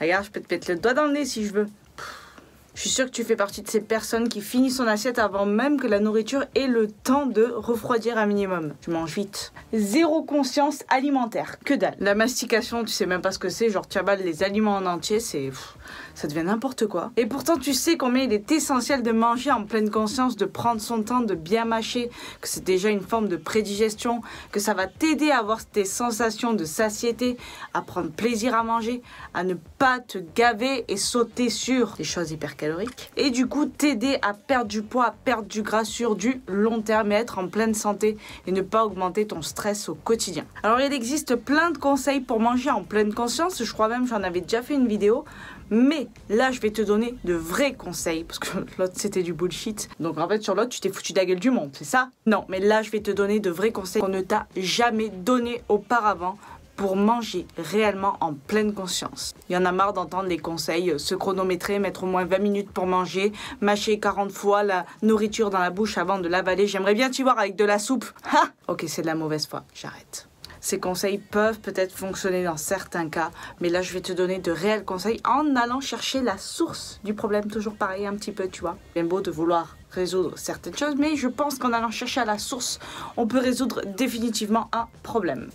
Regarde, je peux te péter le doigt dans le nez si je veux. Je suis sûre que tu fais partie de ces personnes qui finissent son assiette avant même que la nourriture ait le temps de refroidir un minimum. Tu manges vite. Zéro conscience alimentaire, que dalle. La mastication, tu sais même pas ce que c'est, genre tu avales les aliments en entier, c'est... ça devient n'importe quoi. Et pourtant tu sais combien il est essentiel de manger en pleine conscience, de prendre son temps, de bien mâcher, que c'est déjà une forme de prédigestion, que ça va t'aider à avoir tes sensations de satiété, à prendre plaisir à manger, à ne pas te gaver et sauter sur des choses hyper caloriques. Et du coup t'aider à perdre du poids, à perdre du gras sur du long terme et être en pleine santé et ne pas augmenter ton stress au quotidien. Alors il existe plein de conseils pour manger en pleine conscience, je crois même j'en avais déjà fait une vidéo, mais là je vais te donner de vrais conseils parce que l'autre c'était du bullshit. Donc en fait sur l'autre tu t'es foutu de la gueule du monde, c'est ça? Non, mais là je vais te donner de vrais conseils qu'on ne t'a jamais donné auparavant pour manger réellement en pleine conscience. Il y en a marre d'entendre les conseils, se chronométrer, mettre au moins 20 minutes pour manger, mâcher 40 fois la nourriture dans la bouche avant de l'avaler. J'aimerais bien t'y voir avec de la soupe. Ha! Ok, c'est de la mauvaise foi, j'arrête. Ces conseils peuvent peut-être fonctionner dans certains cas, mais là je vais te donner de réels conseils en allant chercher la source du problème, toujours pareil un petit peu, tu vois. Bien beau de vouloir résoudre certaines choses, mais je pense qu'en allant chercher à la source, on peut résoudre définitivement un problème.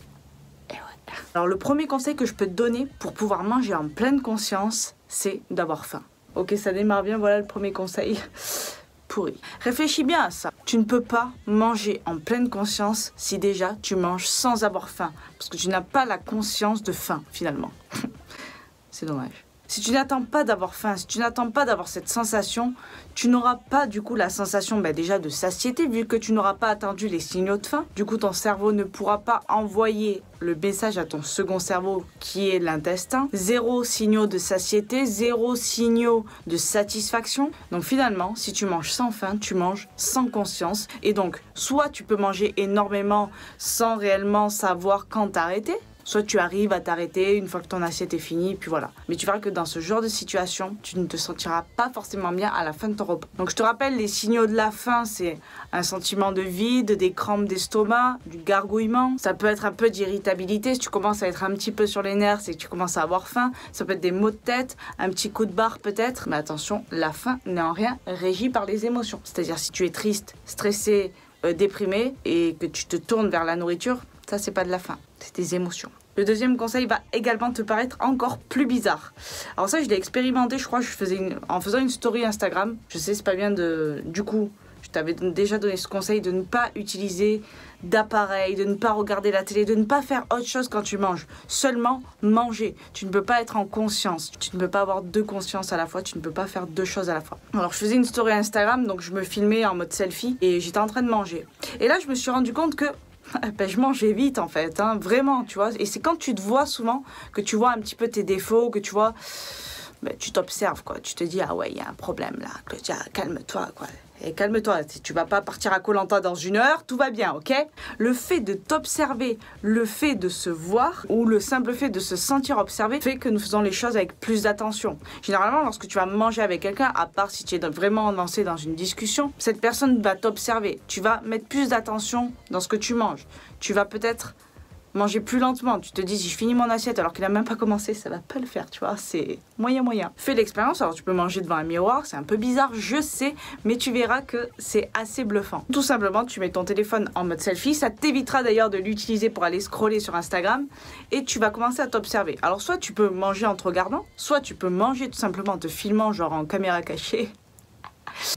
Alors le premier conseil que je peux te donner pour pouvoir manger en pleine conscience, c'est d'avoir faim. Ok, ça démarre bien, voilà le premier conseil. Pourri. Réfléchis bien à ça. Tu ne peux pas manger en pleine conscience si déjà tu manges sans avoir faim. Parce que tu n'as pas la conscience de faim finalement. C'est dommage. Si tu n'attends pas d'avoir faim, si tu n'attends pas d'avoir cette sensation, tu n'auras pas du coup la sensation déjà de satiété vu que tu n'auras pas attendu les signaux de faim. Du coup, ton cerveau ne pourra pas envoyer le message à ton second cerveau qui est l'intestin. Zéro signaux de satiété, zéro signaux de satisfaction. Donc finalement, si tu manges sans faim, tu manges sans conscience. Et donc, soit tu peux manger énormément sans réellement savoir quand t'arrêter, soit tu arrives à t'arrêter une fois que ton assiette est finie, et puis voilà. Mais tu verras que dans ce genre de situation, tu ne te sentiras pas forcément bien à la fin de ton repas. Donc je te rappelle, les signaux de la faim, c'est un sentiment de vide, des crampes d'estomac, du gargouillement. Ça peut être un peu d'irritabilité, si tu commences à être un petit peu sur les nerfs, c'est que tu commences à avoir faim. Ça peut être des maux de tête, un petit coup de barre peut-être. Mais attention, la faim n'est en rien régie par les émotions. C'est-à-dire si tu es triste, stressé, déprimé, et que tu te tournes vers la nourriture, ça c'est pas de la faim, c'est des émotions. Le deuxième conseil va également te paraître encore plus bizarre. Alors ça je l'ai expérimenté, je crois que je faisais en faisant une story Instagram. Je sais c'est pas bien de... Du coup, je t'avais déjà donné ce conseil de ne pas utiliser d'appareil, de ne pas regarder la télé, de ne pas faire autre chose quand tu manges. Seulement manger. Tu ne peux pas être en conscience. Tu ne peux pas avoir deux consciences à la fois. Tu ne peux pas faire deux choses à la fois. Alors je faisais une story Instagram, donc je me filmais en mode selfie et j'étais en train de manger. Et là je me suis rendu compte que ben, je mangeais vite en fait, hein, vraiment, tu vois. Et c'est quand tu te vois souvent que tu vois un petit peu tes défauts, que tu vois, ben, tu t'observes quoi. Tu te dis, ah ouais, il y a un problème là, Claudia, calme-toi quoi. Et calme-toi, tu vas pas partir à Koh-Lanta dans une heure, tout va bien, ok? Le fait de t'observer, le fait de se voir ou le simple fait de se sentir observé fait que nous faisons les choses avec plus d'attention. Généralement, lorsque tu vas manger avec quelqu'un, à part si tu es vraiment lancé dans une discussion, cette personne va t'observer. Tu vas mettre plus d'attention dans ce que tu manges. Tu vas peut-être manger plus lentement. Tu te dis, si je finis mon assiette alors qu'il n'a même pas commencé, ça va pas le faire, tu vois, c'est moyen. Fais l'expérience, alors tu peux manger devant un miroir, c'est un peu bizarre, je sais, mais tu verras que c'est assez bluffant. Tout simplement, tu mets ton téléphone en mode selfie, ça t'évitera d'ailleurs de l'utiliser pour aller scroller sur Instagram, et tu vas commencer à t'observer. Alors soit tu peux manger en te regardant, soit tu peux manger tout simplement en te filmant, genre en caméra cachée,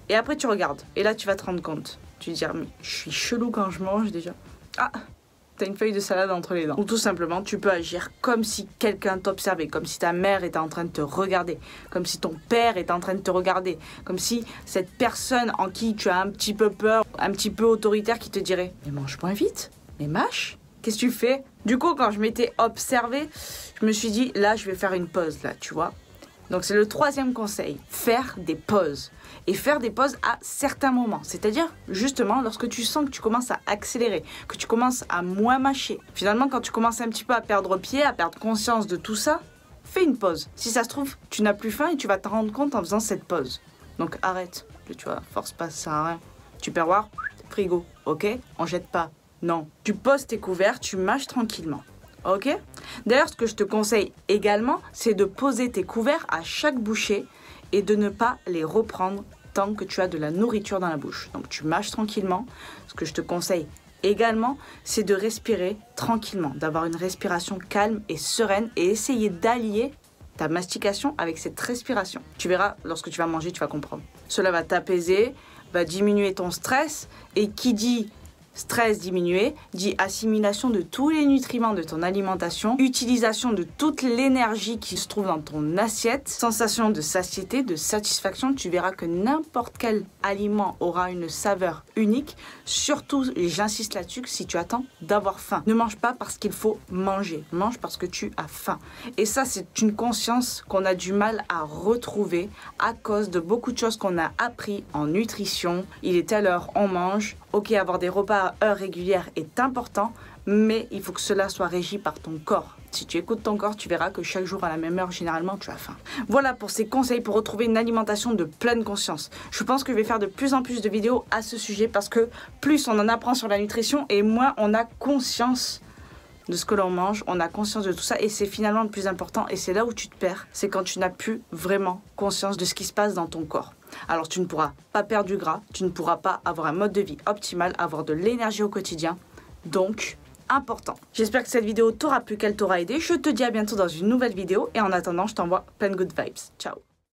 et après tu regardes, et là tu vas te rendre compte. Tu te dis, mais je suis chelou quand je mange déjà. Ah, t'as une feuille de salade entre les dents. Ou tout simplement, tu peux agir comme si quelqu'un t'observait, comme si ta mère était en train de te regarder, comme si ton père était en train de te regarder, comme si cette personne en qui tu as un petit peu peur, un petit peu autoritaire, qui te dirait « Mais mange moins vite, mais mâche, qu'est-ce que tu fais ?» Du coup, quand je m'étais observée, je me suis dit « Là, je vais faire une pause, là, tu vois ?» Donc c'est le troisième conseil, faire des pauses. Et faire des pauses à certains moments. C'est-à-dire, justement, lorsque tu sens que tu commences à accélérer, que tu commences à moins mâcher. Finalement, quand tu commences un petit peu à perdre pied, à perdre conscience de tout ça, fais une pause. Si ça se trouve, tu n'as plus faim et tu vas te rendre compte en faisant cette pause. Donc arrête, tu vois, force pas, ça sert à rien. Tupperware, frigo, ok? On jette pas, non. Tu poses tes couverts, tu mâches tranquillement. ok? D'ailleurs, ce que je te conseille également, c'est de poser tes couverts à chaque bouchée et de ne pas les reprendre tant que tu as de la nourriture dans la bouche. Donc, tu mâches tranquillement. Ce que je te conseille également, c'est de respirer tranquillement, d'avoir une respiration calme et sereine et essayer d'allier ta mastication avec cette respiration. Tu verras, lorsque tu vas manger, tu vas comprendre. Cela va t'apaiser, va diminuer ton stress. Et qui dit stress diminué, dit assimilation de tous les nutriments de ton alimentation, utilisation de toute l'énergie qui se trouve dans ton assiette, sensation de satiété, de satisfaction. Tu verras que n'importe quel aliment aura une saveur unique. Surtout, et j'insiste là-dessus, si tu attends d'avoir faim. Ne mange pas parce qu'il faut manger, mange parce que tu as faim. Et ça, c'est une conscience qu'on a du mal à retrouver à cause de beaucoup de choses qu'on a appris en nutrition. Il est telle heure, on mange. Ok, avoir des repas à heure régulière est important, mais il faut que cela soit régi par ton corps. Si tu écoutes ton corps, tu verras que chaque jour à la même heure, généralement, tu as faim. Voilà pour ces conseils pour retrouver une alimentation de pleine conscience. Je pense que je vais faire de plus en plus de vidéos à ce sujet parce que plus on en apprend sur la nutrition et moins on a conscience de ce que l'on mange, on a conscience de tout ça et c'est finalement le plus important et c'est là où tu te perds, c'est quand tu n'as plus vraiment conscience de ce qui se passe dans ton corps. Alors tu ne pourras pas perdre du gras, tu ne pourras pas avoir un mode de vie optimal, avoir de l'énergie au quotidien, donc important. J'espère que cette vidéo t'aura plu, qu'elle t'aura aidé. Je te dis à bientôt dans une nouvelle vidéo et en attendant, je t'envoie plein de good vibes. Ciao.